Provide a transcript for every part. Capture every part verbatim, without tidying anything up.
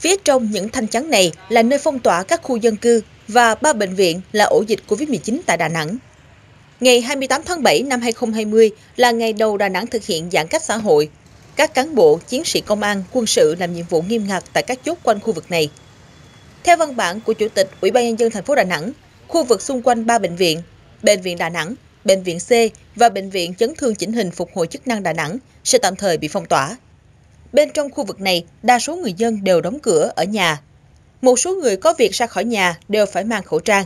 Phía trong những thanh chắn này là nơi phong tỏa các khu dân cư và ba bệnh viện là ổ dịch Covid mười chín tại Đà Nẵng. Ngày hai mươi tám tháng bảy năm hai nghìn không trăm hai mươi là ngày đầu Đà Nẵng thực hiện giãn cách xã hội. Các cán bộ, chiến sĩ công an, quân sự làm nhiệm vụ nghiêm ngặt tại các chốt quanh khu vực này. Theo văn bản của Chủ tịch Ủy ban nhân dân thành phố Đà Nẵng, khu vực xung quanh ba bệnh viện, Bệnh viện Đà Nẵng, Bệnh viện C và Bệnh viện Chấn thương chỉnh hình phục hồi chức năng Đà Nẵng sẽ tạm thời bị phong tỏa. Bên trong khu vực này, đa số người dân đều đóng cửa ở nhà. Một số người có việc ra khỏi nhà đều phải mang khẩu trang.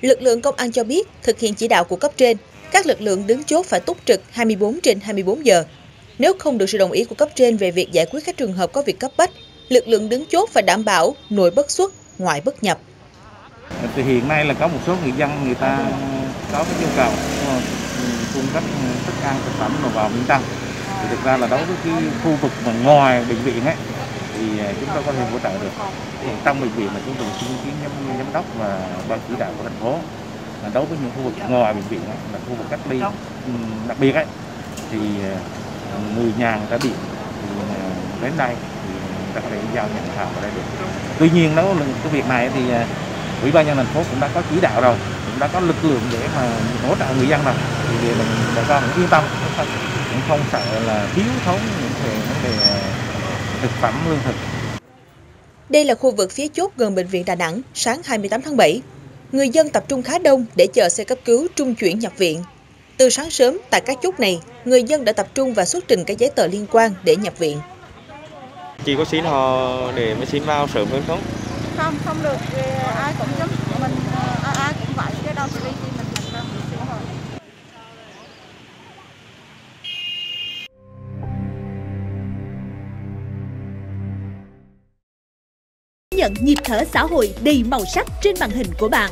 Lực lượng công an cho biết, thực hiện chỉ đạo của cấp trên, các lực lượng đứng chốt phải túc trực hai mươi bốn trên hai mươi bốn giờ. Nếu không được sự đồng ý của cấp trên về việc giải quyết các trường hợp có việc cấp bách, lực lượng đứng chốt phải đảm bảo nội bất xuất, ngoại bất nhập. Thì hiện nay là có một số người dân người ta có cái yêu cầu cung cấp thức ăn thực phẩm đồ vào bên trong. Thì thực ra là đối với cái khu vực mà ngoài bệnh viện ấy, thì chúng tôi có thể hỗ trợ được. Hiện trong bệnh viện là chúng tôi xin ý kiến giám đốc và ban chỉ đạo của thành phố. Đối với những khu vực ngoài bệnh viện ấy, là khu vực cách ly đặc biệt ấy, thì người nhà người ta bị đến đây thì người ta có thể giao nhận hàng vào đây được. Tuy nhiên đó là cái việc này thì Ủy ban nhân dân thành phố cũng đã có chỉ đạo rồi, cũng đã có lực lượng để mà hỗ trợ người dân rồi, thì mình bà con cũng yên tâm, cũng không sợ là thiếu thốn những vấn đề thực phẩm lương thực. Đây là khu vực phía chốt gần bệnh viện Đà Nẵng sáng hai mươi tám tháng bảy. Người dân tập trung khá đông để chờ xe cấp cứu trung chuyển nhập viện. Từ sáng sớm tại các chốt này, người dân đã tập trung và xuất trình các giấy tờ liên quan để nhập viện. Chị có xin họ để mới xin vào sớm hơn không? Không, không được, vì ai cũng giống mình, ai cũng vậy, cái đâu thì đi thì mình thành ra mình xin họ. Nhận nhịp thở xã hội đầy màu sắc trên màn hình của bạn.